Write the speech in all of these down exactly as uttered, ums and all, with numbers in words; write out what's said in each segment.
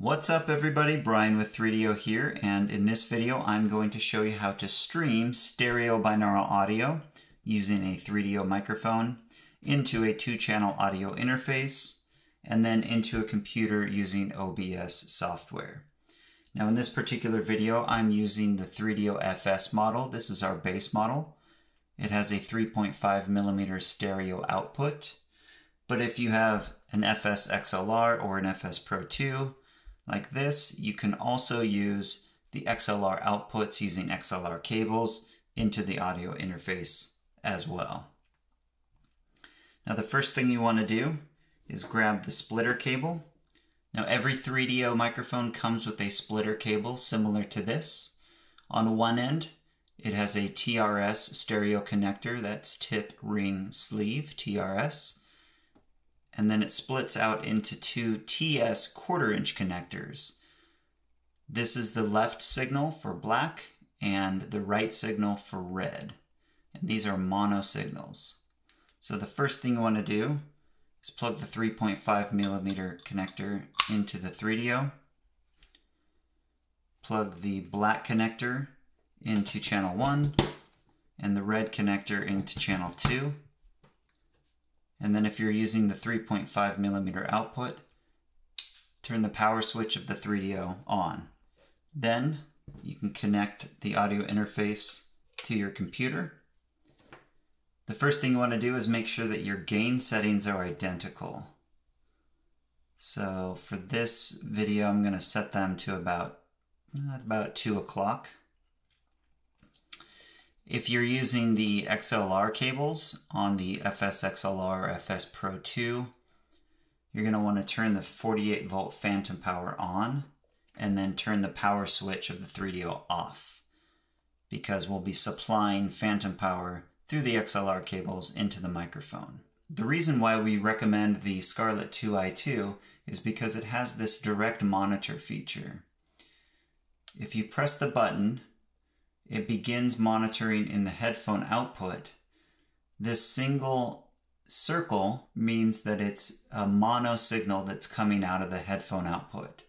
What's up everybody, Brian with three Dio here, and in this video I'm going to show you how to stream stereo binaural audio using a three Dio microphone into a two-channel audio interface and then into a computer using O B S software. Now in this particular video I'm using the three Dio F S model. This is our base model. It has a three point five millimeter stereo output, but if you have an F S X L R or an F S Pro two, like this, you can also use the X L R outputs using X L R cables into the audio interface as well. Now the first thing you want to do is grab the splitter cable. Now every three Dio microphone comes with a splitter cable similar to this. On one end, it has a T R S stereo connector, that's tip, ring, sleeve, T R S. And then it splits out into two T S quarter inch connectors. This is the left signal for black and the right signal for red. And these are mono signals. So the first thing you want to do is plug the three point five millimeter connector into the three Dio. Plug the black connector into channel one and the red connector into channel two. And then if you're using the three point five millimeter output, turn the power switch of the three Dio on. Then you can connect the audio interface to your computer. The first thing you want to do is make sure that your gain settings are identical. So for this video, I'm going to set them to about, about two o'clock. If you're using the X L R cables on the F S X L R or F S Pro two, you're going to want to turn the forty-eight volt phantom power on and then turn the power switch of the three Dio off, because we'll be supplying phantom power through the X L R cables into the microphone. The reason why we recommend the Scarlett two i two is because it has this direct monitor feature. If you press the button, it begins monitoring in the headphone output. This single circle means that it's a mono signal that's coming out of the headphone output.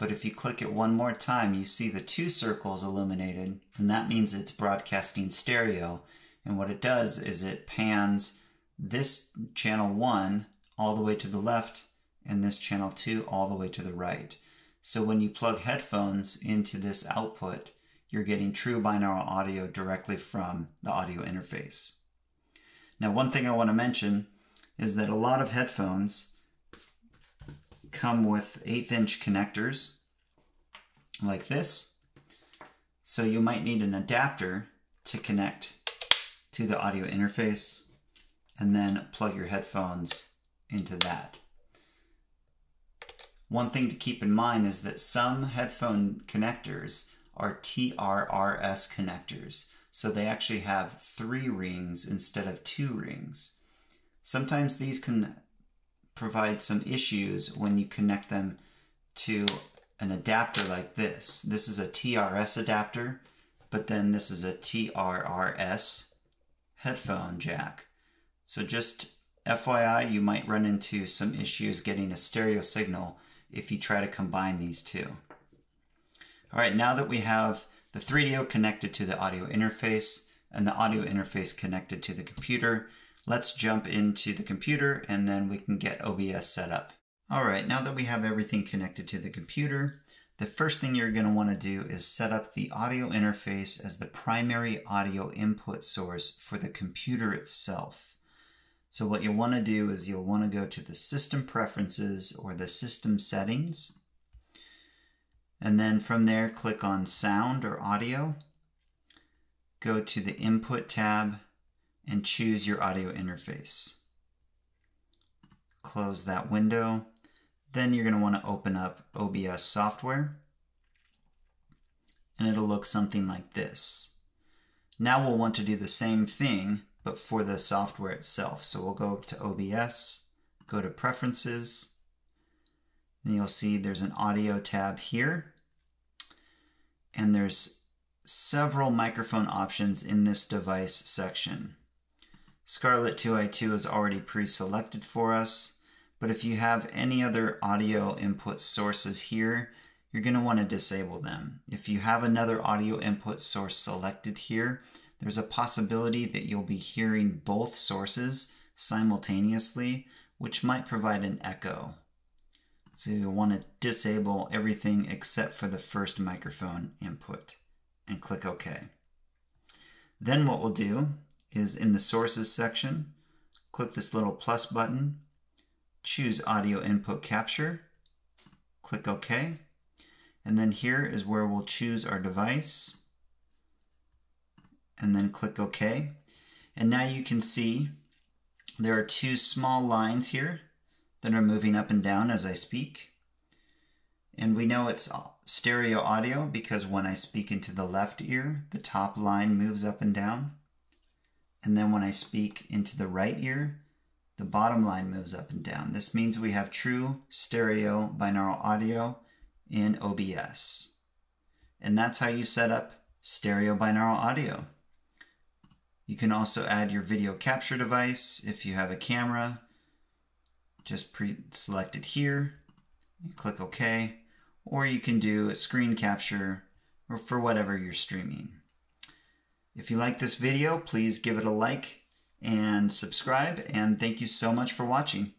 But if you click it one more time, you see the two circles illuminated, and that means it's broadcasting stereo. And what it does is it pans this channel one all the way to the left and this channel two all the way to the right. So when you plug headphones into this output, you're getting true binaural audio directly from the audio interface. Now, one thing I want to mention is that a lot of headphones come with eighth inch connectors like this. So you might need an adapter to connect to the audio interface and then plug your headphones into that. One thing to keep in mind is that some headphone connectors are T R R S connectors. So they actually have three rings instead of two rings. Sometimes these can provide some issues when you connect them to an adapter like this. This is a T R S adapter, but then this is a T R R S headphone jack. So just F Y I, you might run into some issues getting a stereo signal if you try to combine these two. All right, now that we have the three Dio connected to the audio interface and the audio interface connected to the computer, let's jump into the computer and then we can get O B S set up. All right, now that we have everything connected to the computer, the first thing you're going to want to do is set up the audio interface as the primary audio input source for the computer itself. So what you'll want to do is you'll want to go to the system preferences or the system settings. And then from there, click on sound or audio, go to the input tab and choose your audio interface. Close that window. Then you're going to want to open up O B S software and it'll look something like this. Now we'll want to do the same thing, but for the software itself. So we'll go to O B S, go to preferences, and you'll see there's an audio tab here. And there's several microphone options in this device section. Scarlett two i two is already pre-selected for us, But if you have any other audio input sources here, you're going to want to disable them. If you have another audio input source selected here, there's a possibility that you'll be hearing both sources simultaneously, which might provide an echo. So you'll want to disable everything except for the first microphone input and click OK. Then what we'll do is in the sources section, click this little plus button, choose audio input capture, click OK. And then here is where we'll choose our device and then click OK. And now you can see there are two small lines here that are moving up and down as I speak. And we know it's stereo audio because when I speak into the left ear, the top line moves up and down. And then when I speak into the right ear, the bottom line moves up and down. This means we have true stereo binaural audio in O B S. And that's how you set up stereo binaural audio. You can also add your video capture device if you have a camera. Just pre-select it here and click OK. Or you can do a screen capture or for whatever you're streaming. If you like this video, please give it a like and subscribe, and thank you so much for watching.